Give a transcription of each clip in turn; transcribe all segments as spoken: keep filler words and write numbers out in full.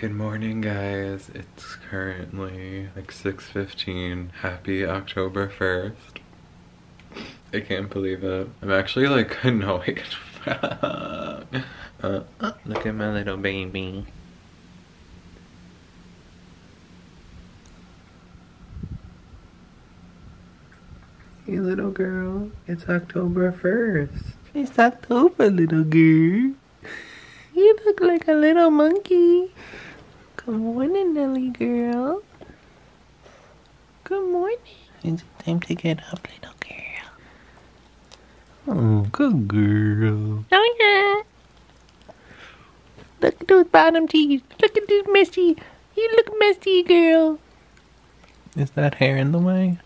Good morning, guys. It's currently like six fifteen. Happy October first. I can't believe it. I'm actually like annoyed. uh, uh, look at my little baby. Hey, little girl. It's October first. It's October, little girl. You look like a little monkey. Good morning, Nelly girl. Good morning. It's time to get up, little girl. Oh, good girl. Oh, yeah. Look at those bottom teeth. Look at this messy. You look messy, girl. Is that hair in the way?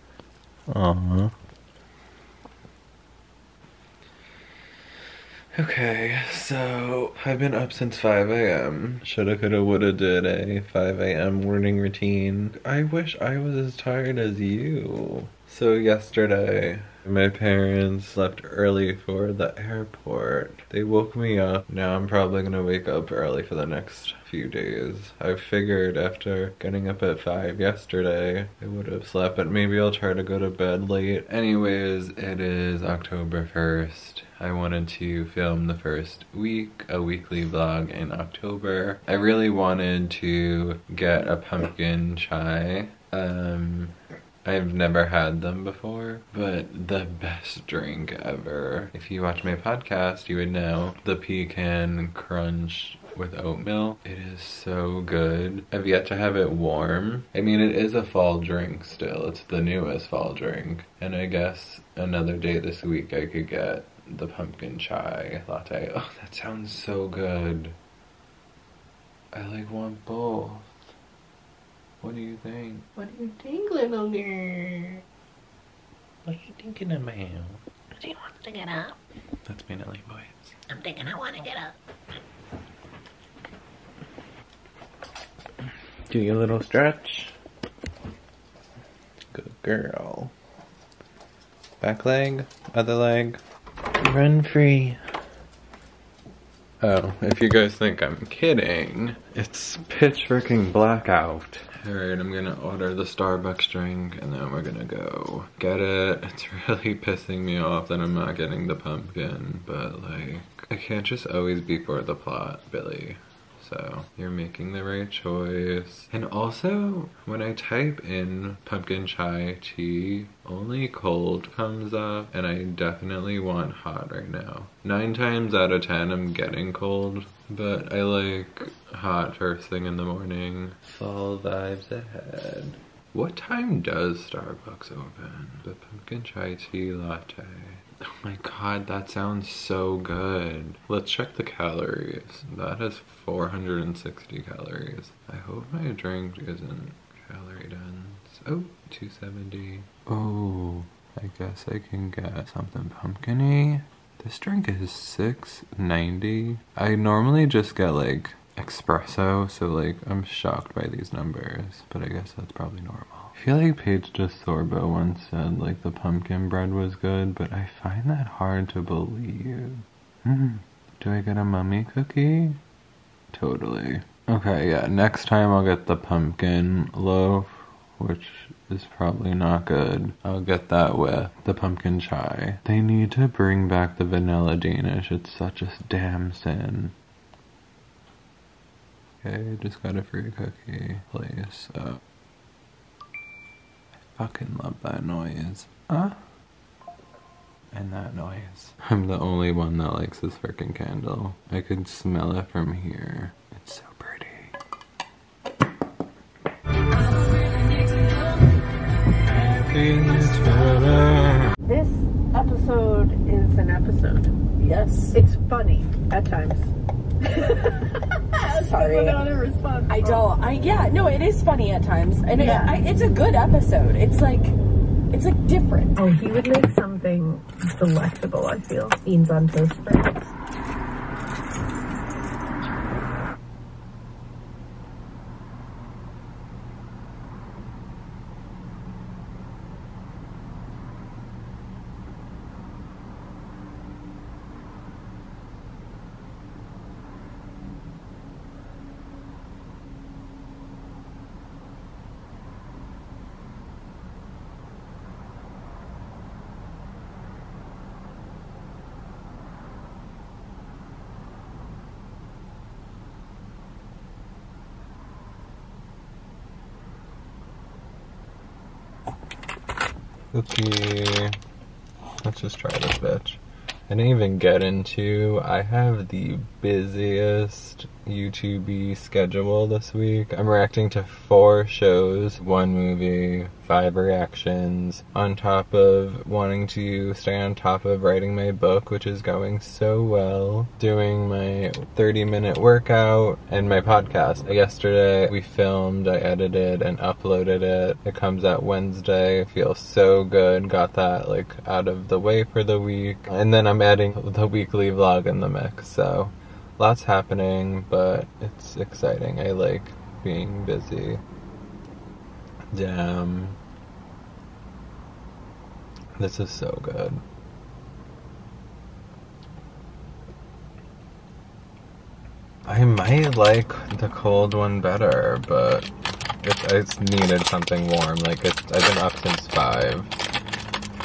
Uh-huh. Okay, so I've been up since five A M Shoulda, coulda, woulda, did a five A M morning routine. I wish I was as tired as you. So yesterday, my parents left early for the airport. They woke me up. Now I'm probably gonna wake up early for the next few days. I figured after getting up at five yesterday, I would have slept, but maybe I'll try to go to bed late. Anyways, it is October first. I wanted to film the first week, a weekly vlog in October. I really wanted to get a pumpkin chai. Um, I've never had them before, but the best drink ever. If you watch my podcast, you would know the pecan crunch with oatmeal. It is so good. I've yet to have it warm. I mean, it is a fall drink still. It's the newest fall drink. And I guess another day this week I could get the pumpkin chai latte. Oh, that sounds so good. I like want both. What do you think? What do you think, little girl? What are you thinking about? Do you want to get up? That's me, Nelly Boys. I'm thinking I want to get up. Do your little stretch. Good girl. Back leg, other leg. Run free. Oh, if you guys think I'm kidding, it's pitch freaking blackout. Alright, I'm gonna order the Starbucks drink and then we're gonna go get it. It's really pissing me off that I'm not getting the pumpkin, but like, I can't just always be for the plot, Billy. So you're making the right choice. And also, when I type in pumpkin chai tea, only cold comes up, and I definitely want hot right now. Nine times out of ten, I'm getting cold, but I like hot first thing in the morning. Fall vibes ahead. What time does Starbucks open? The pumpkin chai tea latte. Oh my god, that sounds so good. Let's check the calories. That is four hundred sixty calories. I hope my drink isn't calorie dense. Oh, two seventy. Oh, I guess I can get something pumpkin-y. This drink is six ninety. I normally just get like espresso, so like I'm shocked by these numbers, but I guess that's probably normal. I feel like Paige DeSorbo once said like the pumpkin bread was good, but I find that hard to believe. Mm. Do I get a mummy cookie? Totally. Okay, yeah, next time I'll get the pumpkin loaf, which is probably not good. I'll get that with the pumpkin chai. They need to bring back the vanilla Danish. It's such a damn sin. Okay, just got a free cookie. Place up. I fucking love that noise. Huh? And that noise. I'm the only one that likes this freaking candle. I could smell it from here. It's so pretty. This episode is an episode. Yes. It's funny at times. Sorry. I don't. I yeah. No, it is funny at times, and yeah. it, I, it's a good episode. It's like, it's like different. Oh, he would make something delectable. I feel beans on toast bread. Okay, let's just try this bitch. I didn't even get into, I have the busiest YouTube schedule this week. I'm reacting to four shows, one movie, five reactions, on top of wanting to stay on top of writing my book, which is going so well, doing my thirty minute workout, and my podcast. Yesterday we filmed, I edited and uploaded it. It comes out Wednesday. Feels so good. Got that like out of the way for the week. And then I'm adding the weekly vlog in the mix, so lots happening, but it's exciting. I like being busy. Damn. This is so good. I might like the cold one better, but it, it's needed something warm. Like, it's, I've been up since five.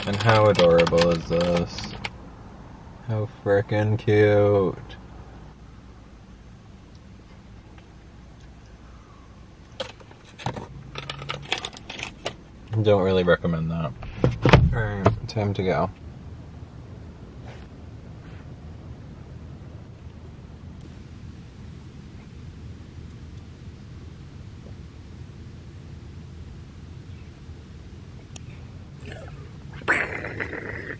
And how adorable is this? How frickin' cute. Don't really recommend that. Alright, time to go. I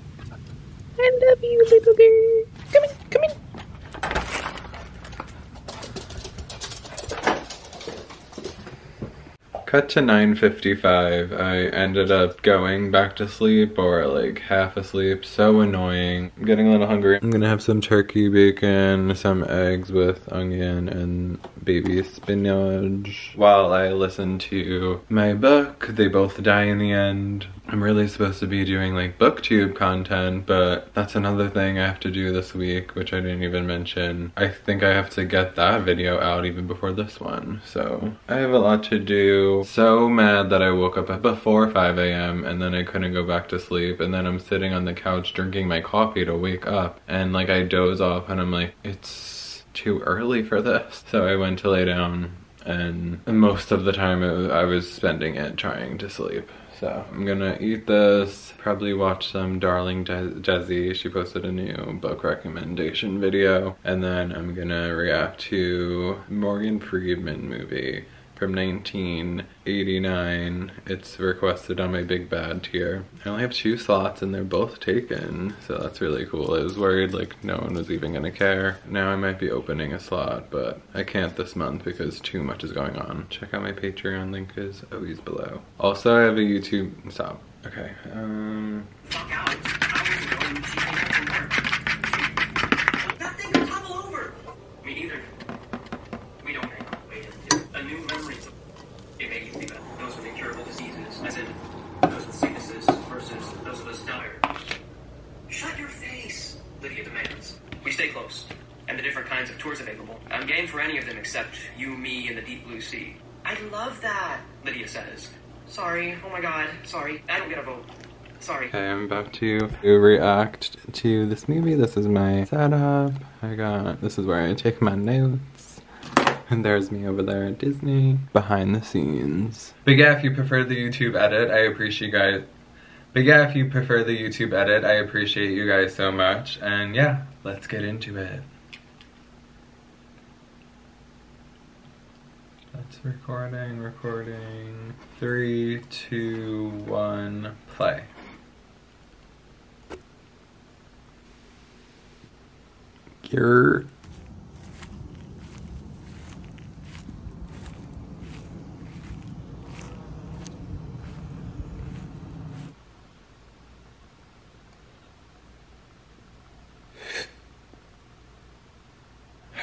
love you, little girl. Come in, come in. Cut to nine fifty-five. I ended up going back to sleep or like half asleep. So annoying. I'm getting a little hungry. I'm gonna have some turkey bacon, some eggs with onion and baby spinach while I listen to my book. They both die in the end. I'm really supposed to be doing like BookTube content, but that's another thing I have to do this week, which I didn't even mention. I think I have to get that video out even before this one, so I have a lot to do. So mad that I woke up at before five A M and then I couldn't go back to sleep, and then I'm sitting on the couch drinking my coffee to wake up, and like I doze off and I'm like, it's too early for this. So I went to lay down, and most of the time it was, I was spending it trying to sleep. So I'm gonna eat this, probably watch some Darling Dez Desi. She posted a new book recommendation video. And then I'm gonna react to Morgan Freeman movie from nineteen eighty-nine. It's requested on my Big Bad tier. I only have two slots and they're both taken, so that's really cool. I was worried like no one was even gonna care. Now I might be opening a slot, but I can't this month because too much is going on. Check out my Patreon, link is always below. Also, I have a YouTube, stop. Okay, um. Except you, me, and the deep blue sea. I love that, Lydia says. Sorry, oh my god, sorry, I don't get a vote. Sorry. Okay, I'm about to react to this movie. This is my setup. I got, this is where I take my notes. And there's me over there at Disney. Behind the scenes. But yeah, if you prefer the YouTube edit, I appreciate you guys. But yeah, if you prefer the YouTube edit, I appreciate you guys so much. And yeah, let's get into it. It's recording, recording. Three, two, one, play. You're...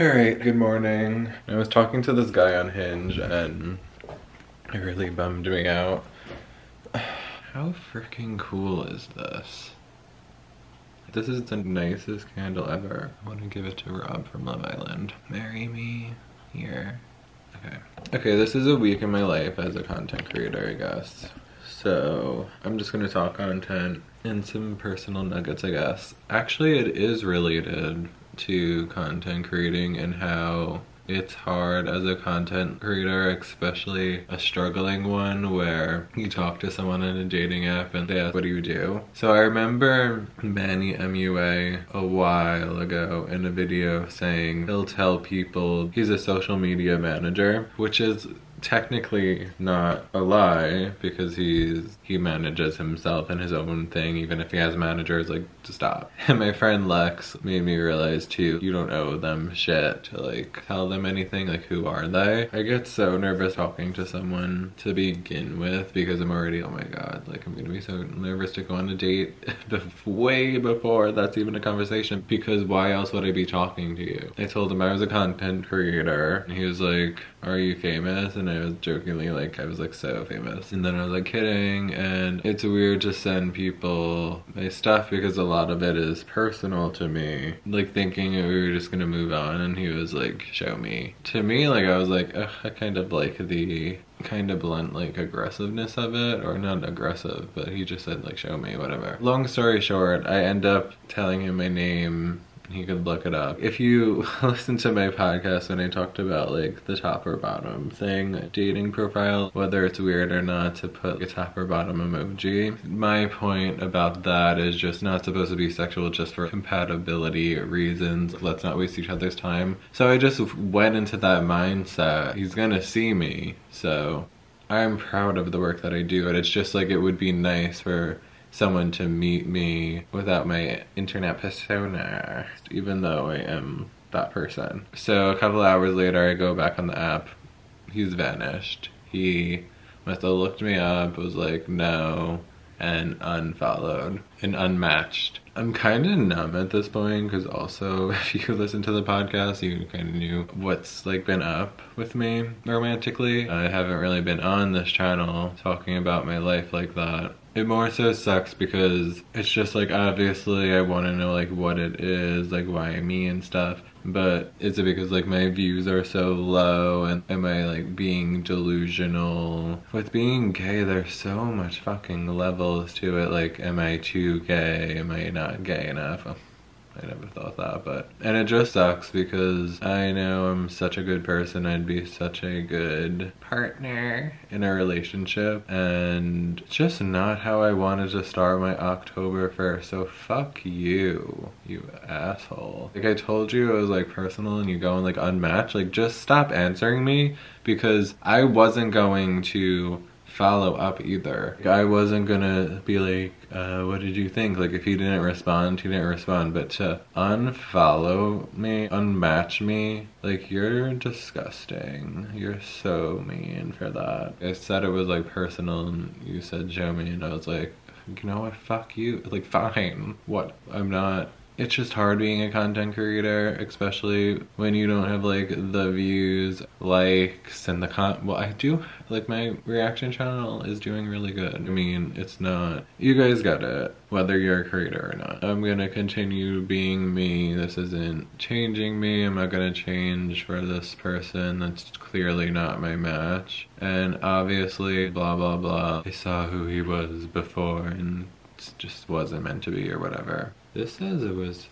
Alright, good morning. I was talking to this guy on Hinge and it really bummed me out. How freaking cool is this? This is the nicest candle ever. I want to give it to Rob from Love Island. Marry me here. Okay. Okay, this is a week in my life as a content creator, I guess. So I'm just gonna talk content and some personal nuggets, I guess. Actually, it is related to content creating and how It's hard as a content creator, especially a struggling one, where you talk to someone on a dating app and they ask, what do you do? So I remember Manny M U A a while ago in a video saying he'll tell people he's a social media manager, which is technically not a lie, because he's he manages himself and his own thing, even if he has managers, like, to stop. And my friend Lex made me realize too, you don't owe them shit to, like, tell them anything. Like, who are they? I get so nervous talking to someone to begin with, because I'm already, oh my god, like, I'm gonna be so nervous to go on a date way before that's even a conversation, because why else would I be talking to you? I told him I was a content creator, and he was like, are you famous? And I was jokingly like, I was like, so famous. And then I was like, kidding. And it's weird to send people my stuff because a lot of it is personal to me. Like, thinking we were just gonna move on, and he was like, show me. To me, like, I was like, ugh, I kind of like the kind of blunt, like, aggressiveness of it, or not aggressive, but he just said, like, show me, whatever. Long story short, I end up telling him my name. You could look it up. If you listen to my podcast when I talked about, like, the top or bottom thing, dating profile, whether it's weird or not to put a top or bottom emoji. My point about that is just not supposed to be sexual, just for compatibility reasons. Let's not waste each other's time. So I just went into that mindset. He's gonna see me, so I'm proud of the work that I do, and it's just like, it would be nice for someone to meet me without my internet persona, even though I am that person. So a couple hours later, I go back on the app. He's vanished. He must have looked me up, was like, no, and unfollowed and unmatched. I'm kind of numb at this point, because also, if you listen to the podcast, you kind of knew what's, like, been up with me romantically. I haven't really been on this channel talking about my life like that. It more so sucks, because it's just like, obviously I want to know, like, what it is, like, why me and stuff, but is it because, like, my views are so low, and am I, like, being delusional? With being gay, there's so much fucking levels to it. Like, am I too gay? Am I not gay enough? I never thought that, but... And it just sucks, because I know I'm such a good person, I'd be such a good partner in a relationship, and it's just not how I wanted to start my October first, so fuck you, you asshole. Like, I told you it was, like, personal, and you go and, like, unmatch, like, just stop answering me, because I wasn't going to follow up either. Like, I wasn't gonna be like, uh, what did you think? Like, if he didn't respond, he didn't respond. But to unfollow me, unmatch me, like, you're disgusting. You're so mean for that. I said it was, like, personal, and you said show me, and I was like, you know what, fuck you. Like, fine. What? I'm not... It's just hard being a content creator, especially when you don't have, like, the views, likes, and the con- well, I do, like, my reaction channel is doing really good. I mean, it's not, you guys get it, whether you're a creator or not. I'm gonna continue being me. This isn't changing me. I'm not gonna change for this person that's clearly not my match. And obviously, blah, blah, blah. I saw who he was before, and it just wasn't meant to be, or whatever. This says it was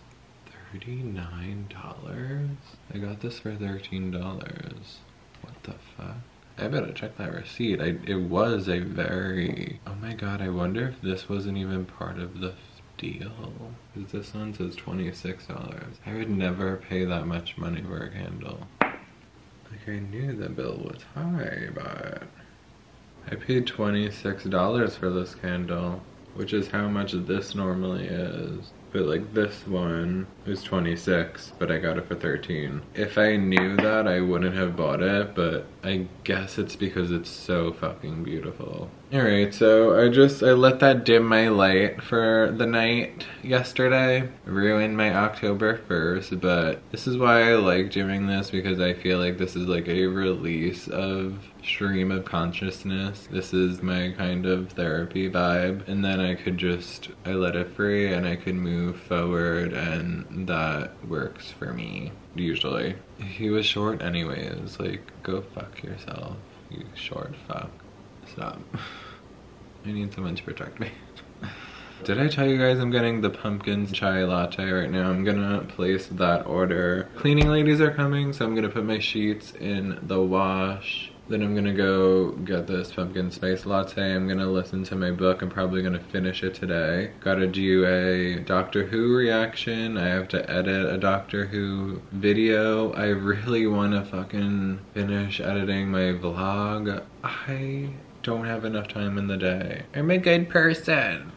thirty-nine dollars. I got this for thirteen dollars. What the fuck? I better check that receipt. I, it was a very... Oh my god, I wonder if this wasn't even part of the deal. Because this one says twenty-six dollars. I would never pay that much money for a candle. Like, I knew the bill was high, but... I paid twenty-six dollars for this candle, which is how much this normally is. But, like, this one is twenty-six, but I got it for thirteen. If I knew that, I wouldn't have bought it, but I guess it's because it's so fucking beautiful. Alright, so I just, I let that dim my light for the night yesterday. Ruined my October first, but this is why I like doing this, because I feel like this is, like, a release of stream of consciousness. This is my kind of therapy vibe, and then I could just, I let it free, and I could move forward, and that works for me usually. He was short anyways, like, go fuck yourself, you short fuck. Stop. I need someone to protect me. Did I tell you guys I'm getting the pumpkin chai latte right now? I'm gonna place that order. Cleaning ladies are coming, so I'm gonna put my sheets in the wash. Then I'm gonna go get this pumpkin spice latte. I'm gonna listen to my book. I'm probably gonna finish it today. Gotta do a Doctor Who reaction. I have to edit a Doctor Who video. I really wanna fucking finish editing my vlog. I don't have enough time in the day. I'm a good person.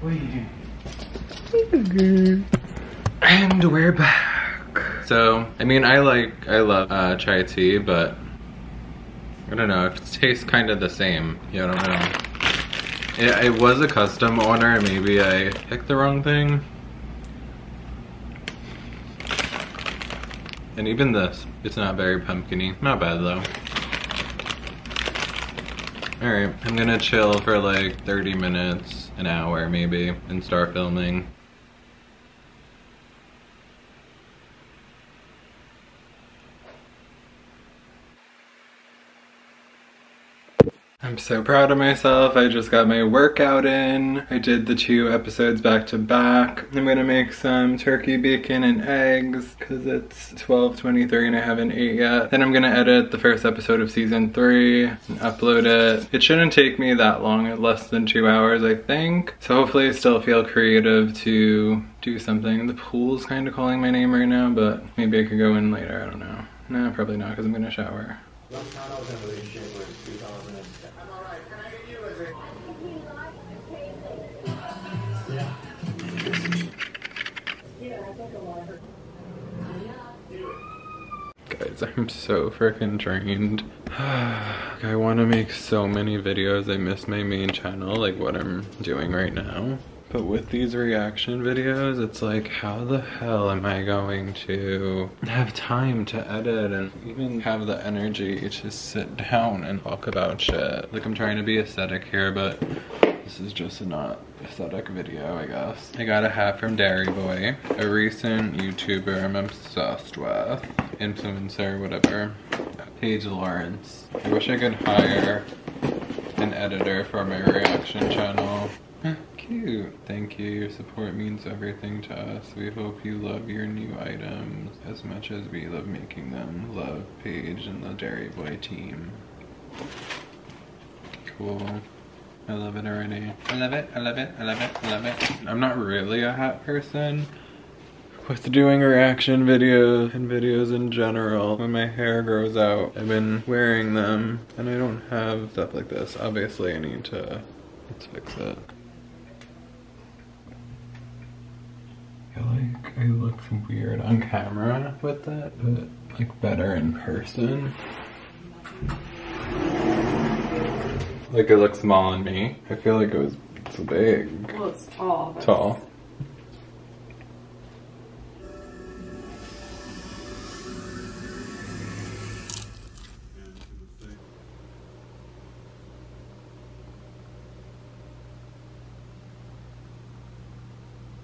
What are you doing? And we're back. So, I mean, I like, I love uh, chai tea, but I don't know, it tastes kind of the same. Yeah, I don't know. It, it was a custom order, maybe I picked the wrong thing. And even this, it's not very pumpkin-y. Not bad though. All right, I'm gonna chill for like thirty minutes, an hour maybe, and start filming. I'm so proud of myself. I just got my workout in. I did the two episodes back to back. I'm gonna make some turkey bacon and eggs because it's twelve twenty-three and I haven't ate yet. Then I'm gonna edit the first episode of season three and upload it. It shouldn't take me that long, less than two hours, I think. So hopefully I still feel creative to do something. The pool's kind of calling my name right now, but maybe I could go in later, I don't know. No, probably not because I'm gonna shower. Last time I was in a relationship was two thousand ten. I'm alright, can I get you a drink? Yeah. Yeah, I think a water. Guys, I'm so freaking drained. I want to make so many videos. I miss my main channel, like what I'm doing right now. But with these reaction videos, it's like, how the hell am I going to have time to edit and even have the energy to sit down and talk about shit? Like, I'm trying to be aesthetic here, but this is just a not aesthetic video, I guess. I got a hat from Dairy Boy, a recent YouTuber I'm obsessed with, influencer, whatever, Paige Lawrence. I wish I could hire an editor for my reaction channel. Cute. Thank you. Your support means everything to us. We hope you love your new items as much as we love making them. Love, Paige and the Dairy Boy team. Cool. I love it already. I love it. I love it. I love it. I love it. I'm not really a hat person with doing reaction videos and videos in general. When my hair grows out, I've been wearing them and I don't have stuff like this. Obviously, I need to let's fix it. Like, I look weird on camera with that, but like better in person. Like, it looks small on me. I feel like it was so big. Well, it's tall. Tall.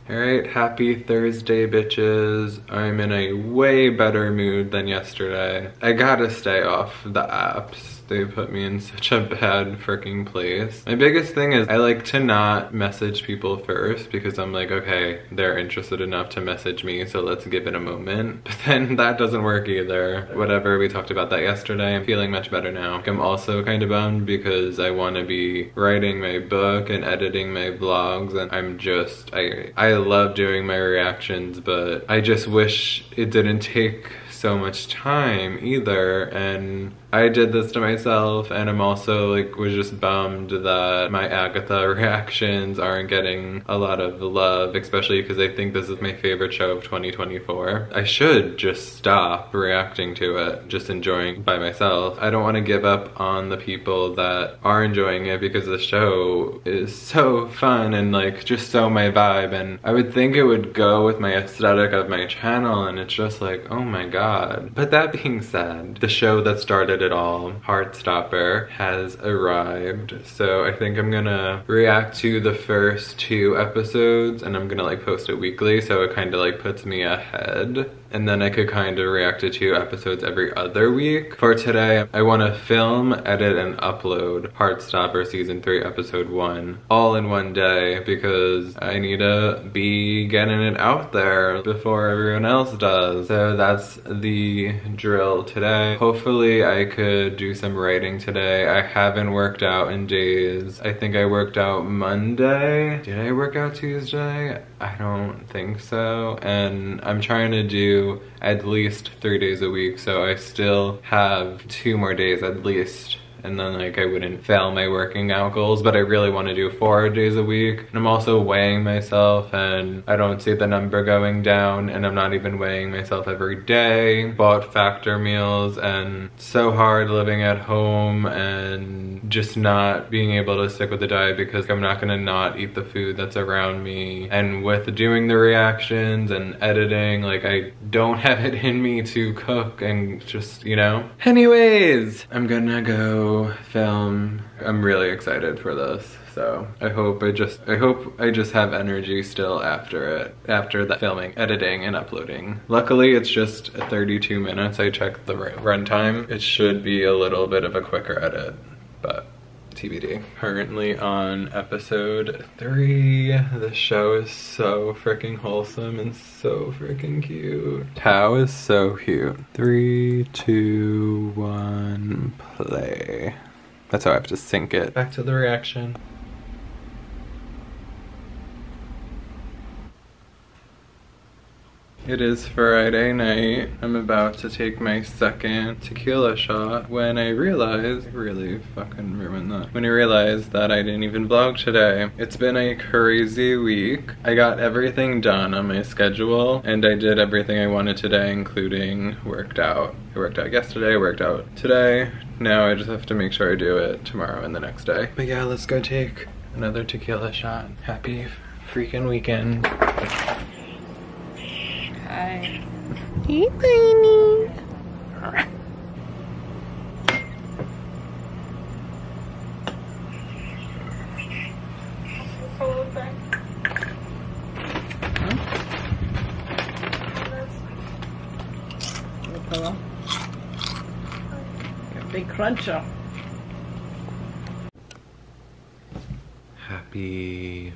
Alright, happy Thursday, bitches. I'm in a way better mood than yesterday. I gotta stay off the apps. They put me in such a bad freaking place. My biggest thing is I like to not message people first because I'm like, okay, they're interested enough to message me, so let's give it a moment. But then that doesn't work either. Whatever, we talked about that yesterday. I'm feeling much better now. I'm also kind of bummed because I want to be writing my book and editing my vlogs, and I'm just, I, I love doing my reactions, but I just wish it didn't take so much time either, and I did this to myself, and I'm also like was just bummed that my Agatha reactions aren't getting a lot of love, especially because I think this is my favorite show of twenty twenty-four. I should just stop reacting to it, just enjoying by myself. I don't want to give up on the people that are enjoying it because the show is so fun and like just so my vibe, and I would think it would go with my aesthetic of my channel, and it's just like, oh my god. But that being said, the show that started it all, Heartstopper, has arrived, so I think I'm gonna react to the first two episodes, and I'm gonna like post it weekly, so it kind of like puts me ahead, and then I could kind of react to two episodes every other week. For today, I want to film, edit, and upload Heartstopper season three episode one all in one day because I need to be getting it out there before everyone else does. So that's the drill today. Hopefully I could do some writing today. I haven't worked out in days. I think I worked out Monday. Did I work out Tuesday? I don't think so. And I'm trying to do at least three days a week, so I still have two more days at least, and then like I wouldn't fail my working out goals, but I really want to do four days a week. And I'm also weighing myself, and I don't see the number going down, and I'm not even weighing myself every day. Bought factor meals, and so hard living at home and just not being able to stick with the diet because I'm not gonna not eat the food that's around me. And with doing the reactions and editing, like I don't have it in me to cook and just, you know. Anyways, I'm gonna go film. I'm really excited for this, so I hope I just I hope I just have energy still after it, after the filming, editing, and uploading. Luckily it's just thirty-two minutes. I checked the runtime. It should be a little bit of a quicker edit, but T B D. Currently on episode three. The show is so freaking wholesome and so freaking cute. Tao is so cute. Three, two, one, play. That's how I have to sync it. Back to the reaction. It is Friday night. I'm about to take my second tequila shot when I realized, I really fucking ruined that. When I realized that I didn't even vlog today. It's been a crazy week. I got everything done on my schedule, and I did everything I wanted today, including worked out. I worked out yesterday, I worked out today. Now I just have to make sure I do it tomorrow and the next day. But yeah, let's go take another tequila shot. Happy freaking weekend. Hi. Hey, Queenie. Huh? Big cruncher. Happy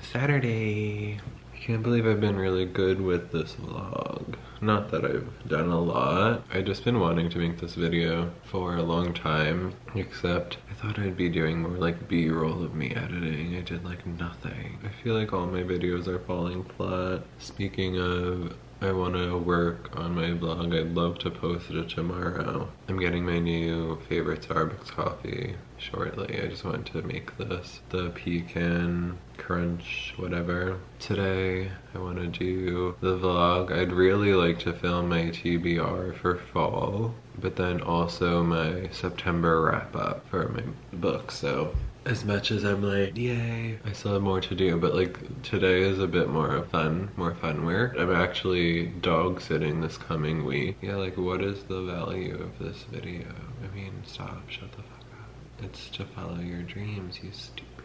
Saturday. I can't believe I've been really good with this vlog. Not that I've done a lot. I've just been wanting to make this video for a long time, except I thought I'd be doing more like B-roll of me editing. I did like nothing. I feel like all my videos are falling flat. Speaking of, I want to work on my vlog. I'd love to post it tomorrow. I'm getting my new favorite Starbucks coffee shortly. I just wanted to make this the pecan crunch whatever. Today I want to do the vlog. I'd really like to film my T B R for fall, but then also my September wrap up for my book, so as much as I'm like, yay, I still have more to do, but like today is a bit more fun, more fun wear. I'm actually dog sitting this coming week. Yeah, like what is the value of this video? I mean, stop, shut the fuck up. It's to follow your dreams, you stupid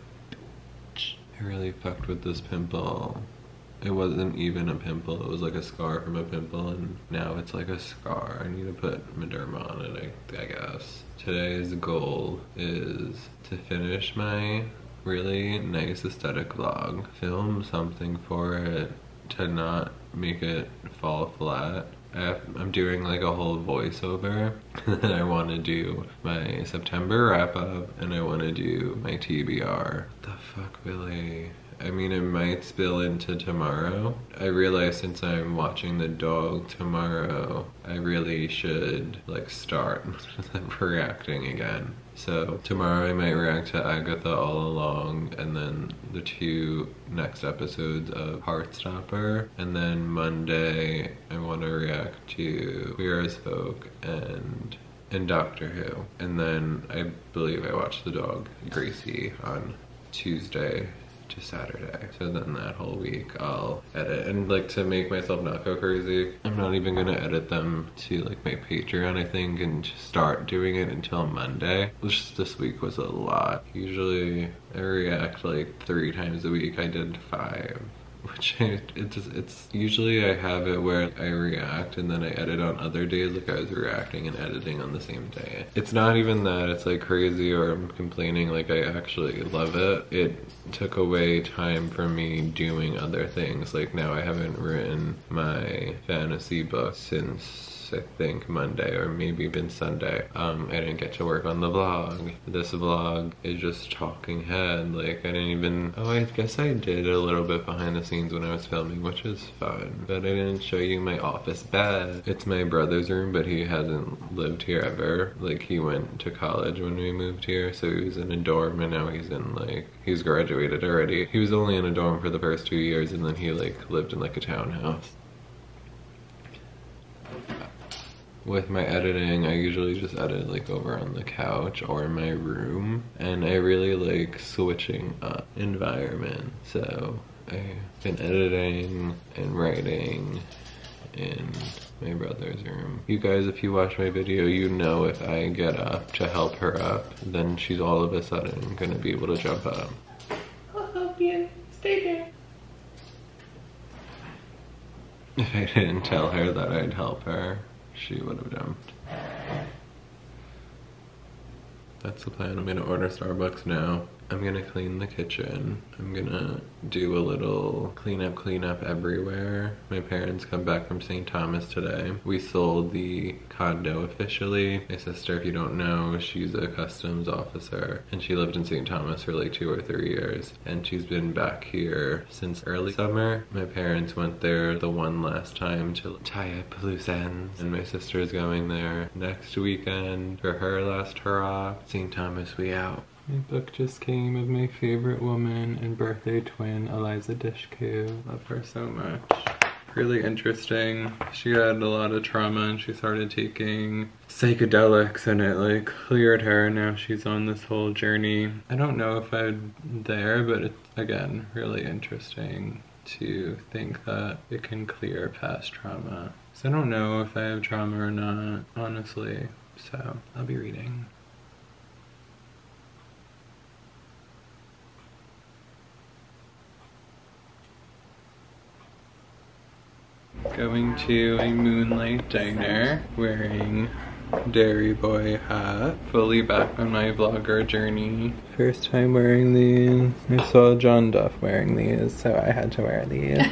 bitch. I really fucked with this pimple. It wasn't even a pimple, it was like a scar from a pimple, and now it's like a scar. I need to put Mederma on it, I, I guess. Today's goal is to finish my really nice aesthetic vlog, film something for it to not make it fall flat. I have, I'm doing like a whole voiceover, and then I want to do my September wrap up, and I want to do my T B R. What the fuck, Billy? I mean, it might spill into tomorrow. I realize since I'm watching the dog tomorrow, I really should like start reacting again. So tomorrow I might react to Agatha All Along, and then the two next episodes of Heartstopper, and then Monday I want to react to Queer as Folk and and Doctor Who, and then I believe I watched the dog Gracie on Tuesday to Saturday. So then that whole week I'll edit, and like to make myself not go crazy, I'm not even gonna edit them to like my Patreon, I think, and just start doing it until Monday, which this week was a lot. Usually I react like three times a week. I did five. Which I, it just, it's usually I have it where I react and then I edit on other days, like I was reacting and editing on the same day. It's not even that it's like crazy or I'm complaining, like I actually love it. It took away time from me doing other things. Like now I haven't written my fantasy book since I think Monday, or maybe even Sunday. Um, I didn't get to work on the vlog. This vlog is just talking head. Like I didn't even, oh I guess I did a little bit behind the scenes when I was filming, which is fun. But I didn't show you my office bed. It's my brother's room, but he hasn't lived here ever. Like he went to college when we moved here, so he was in a dorm, and now he's in like, he's graduated already. He was only in a dorm for the first two years and then he like lived in like a townhouse. With my editing, I usually just edit like over on the couch or in my room, and I really like switching up environment. So I've been editing and writing in my brother's room. You guys, if you watch my video, you know if I get up to help her up, then she's all of a sudden gonna be able to jump up. I'll help you. Stay there. If I didn't tell her that I'd help her, she would have jumped. That's the plan. I'm gonna order Starbucks now. I'm gonna clean the kitchen. I'm gonna do a little cleanup, cleanup everywhere. My parents come back from Saint Thomas today. We sold the condo officially. My sister, if you don't know, she's a customs officer and she lived in Saint Thomas for like two or three years. And she's been back here since early summer. My parents went there the one last time to tie up loose ends. And my sister is going there next weekend for her last hurrah. Saint Thomas, we out. My book just came of my favorite woman and birthday twin, Eliza Dushku. Love her so much. Really interesting. She had a lot of trauma and she started taking psychedelics and it like cleared her. Now she's on this whole journey. I don't know if I'm there, but it's, again, really interesting to think that it can clear past trauma. So I don't know if I have trauma or not, honestly. So I'll be reading. Going to a Moonlight Diner, wearing Dairy Boy hat, fully back on my vlogger journey. First time wearing these. I saw John Duff wearing these, so I had to wear these.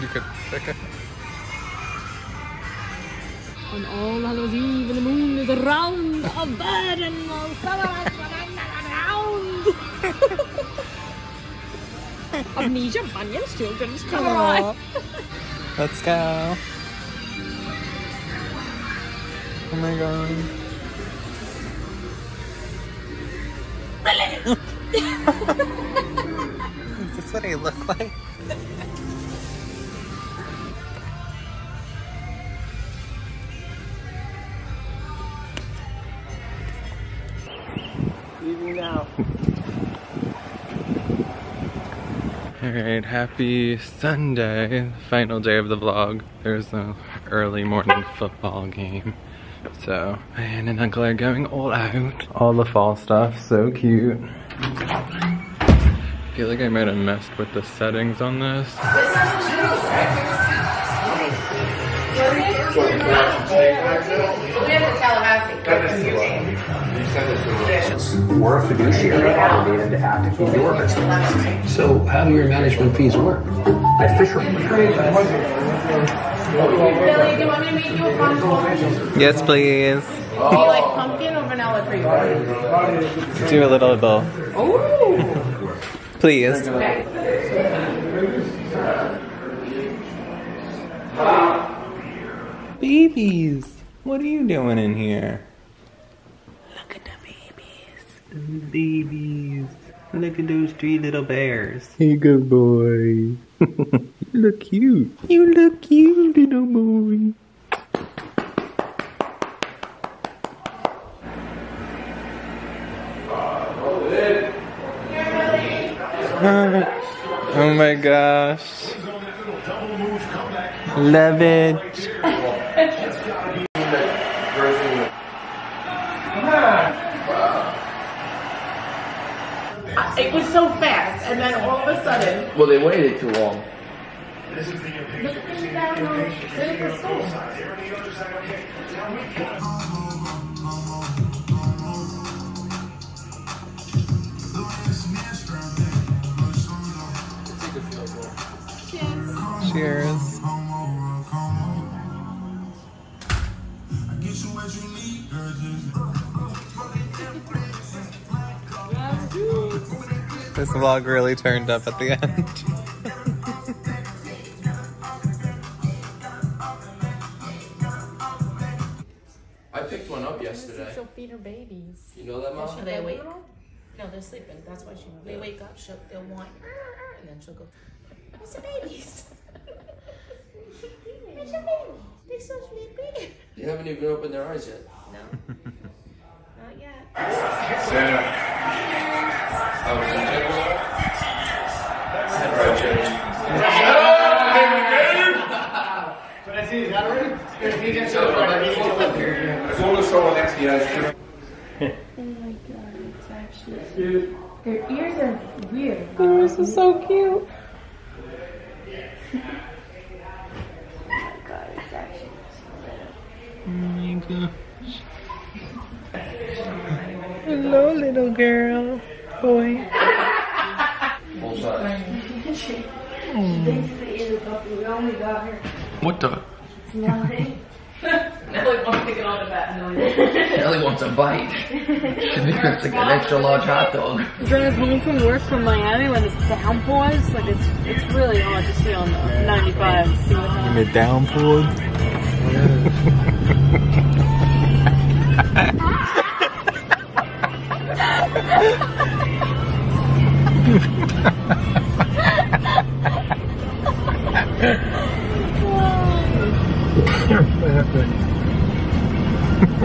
You could pick it. On All Hallows Eve, and the moon is round, a bird and all summer around. Amnesia, Bunyan's children's cry. Let's go. Oh my god. Is this what I look like? Leaving now. Alright, happy Sunday, final day of the vlog. There's an early morning football game. So, my aunt and uncle are going all out. All the fall stuff, so cute. I feel like I might have messed with the settings on this. We're a fiduciary obligated to act in your business. So how do your management fees work? At Fisherman. Billy, do you want me to make you a pumpkin? Yes, please. Do you like pumpkin or vanilla cream? Do a little of both. Oh. Please. Okay. Babies, what are you doing in here? Look at the babies. Babies. Look at those three little bears. Hey, good boy. You look cute. You look cute, little boy. Oh my gosh. Love it. It was so fast, and then all of a sudden... Well, they waited too long. This is the Cheers. Cheers. I get you what you need, this vlog really turned up at the end. I picked one up yesterday. She'll feed her babies. You know that, Mom? Should they wake up? No, they're sleeping. That's why she. Yeah. They wake up, she'll, they'll want, and then she'll go, where's the babies? Where's the babies? They're so sleepy. They haven't even opened their eyes yet. No. Not yet. Sarah. I was in January. Said right, James. Did I see you that already? Did you get so It's all the show next year. Oh my god, it's actually cute. Their ears are weird. Their ears are so cute. Oh my god, it's actually so little. Oh my gosh. Hello, little girl. Boy. What the? Nelly wants to get on the bat. Nelly wants a bite. She wants to get an extra large hot dog. Drove home from work from Miami when it's downpours. Like it's it's really hard to see on ninety-five. When it downpours. I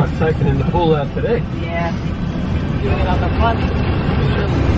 was taking in the pool out today. Yeah. Doing it on the front.